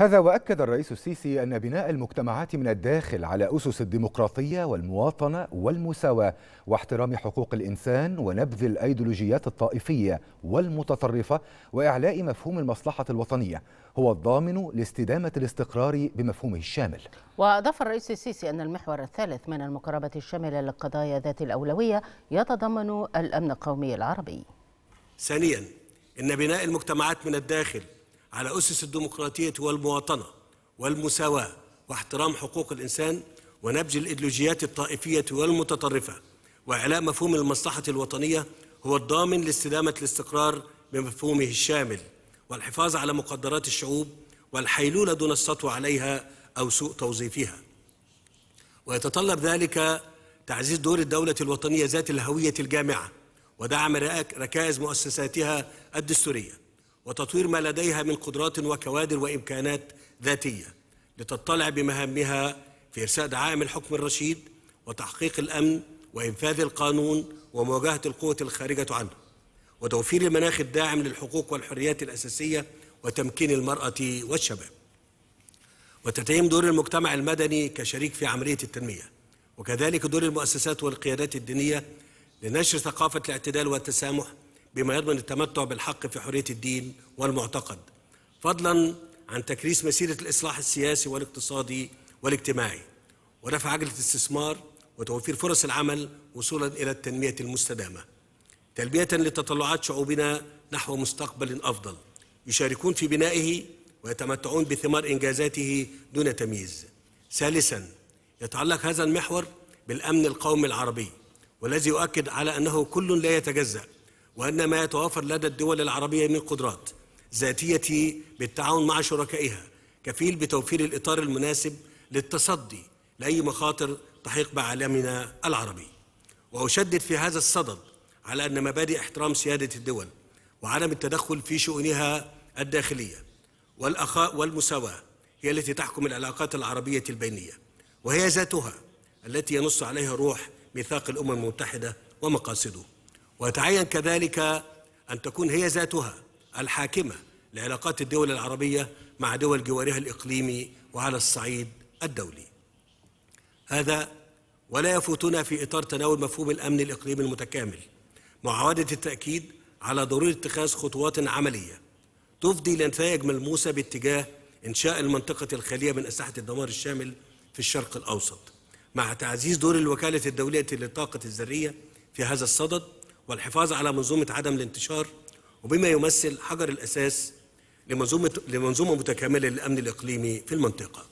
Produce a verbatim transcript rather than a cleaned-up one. هذا وأكد الرئيس السيسي أن بناء المجتمعات من الداخل على أسس الديمقراطية والمواطنة والمساواة واحترام حقوق الإنسان ونبذ الأيديولوجيات الطائفية والمتطرفة وإعلاء مفهوم المصلحة الوطنية هو الضامن لاستدامة الاستقرار بمفهومه الشامل. وأضاف الرئيس السيسي أن المحور الثالث من المقاربة الشاملة للقضايا ذات الأولوية يتضمن الأمن القومي العربي. ثانيا، إن بناء المجتمعات من الداخل على أسس الديمقراطية والمواطنة والمساواة واحترام حقوق الإنسان ونبذ الإيديولوجيات الطائفية والمتطرفة وإعلاء مفهوم المصلحة الوطنية هو الضامن لاستدامة الاستقرار بمفهومه الشامل والحفاظ على مقدرات الشعوب والحيلولة دون السطو عليها أو سوء توظيفها. ويتطلب ذلك تعزيز دور الدولة الوطنية ذات الهوية الجامعة ودعم ركائز مؤسساتها الدستورية وتطوير ما لديها من قدرات وكوادر وإمكانات ذاتية لتضطلع بمهامها في إرساء دعائم الحكم الرشيد وتحقيق الأمن وإنفاذ القانون ومواجهة القوة الخارجة عنه وتوفير المناخ الداعم للحقوق والحريات الأساسية وتمكين المرأة والشباب وتتميم دور المجتمع المدني كشريك في عملية التنمية وكذلك دور المؤسسات والقيادات الدينية لنشر ثقافة الاعتدال والتسامح بما يضمن التمتع بالحق في حرية الدين والمعتقد، فضلاً عن تكريس مسيرة الإصلاح السياسي والاقتصادي والاجتماعي، ودفع عجلة الاستثمار وتوفير فرص العمل وصولاً إلى التنمية المستدامة، تلبية لتطلعات شعوبنا نحو مستقبل أفضل، يشاركون في بنائه ويتمتعون بثمار إنجازاته دون تمييز. ثالثاً، يتعلق هذا المحور بالأمن القومي العربي، والذي يؤكد على أنه كل لا يتجزأ، وأن ما يتوافر لدى الدول العربية من قدرات ذاتية بالتعاون مع شركائها كفيل بتوفير الإطار المناسب للتصدي لأي مخاطر تحيق بعالمنا العربي. وأشدد في هذا الصدد على أن مبادئ احترام سيادة الدول وعدم التدخل في شؤونها الداخلية والأخاء والمساواة هي التي تحكم العلاقات العربية البينية، وهي ذاتها التي ينص عليها روح ميثاق الأمم المتحدة ومقاصده، ويتعين كذلك أن تكون هي ذاتها الحاكمة لعلاقات الدول العربية مع دول جوارها الإقليمي وعلى الصعيد الدولي. هذا ولا يفوتنا في إطار تناول مفهوم الأمن الإقليمي المتكامل معاودة التأكيد على ضرورة اتخاذ خطوات عملية تفضي لنتائج ملموسة باتجاه إنشاء المنطقة الخالية من أسلحة الدمار الشامل في الشرق الأوسط، مع تعزيز دور الوكالة الدولية للطاقة الذرية في هذا الصدد والحفاظ على منظومة عدم الانتشار، وبما يمثل حجر الأساس لمنظومة لمنظومة متكاملة للأمن الإقليمي في المنطقة.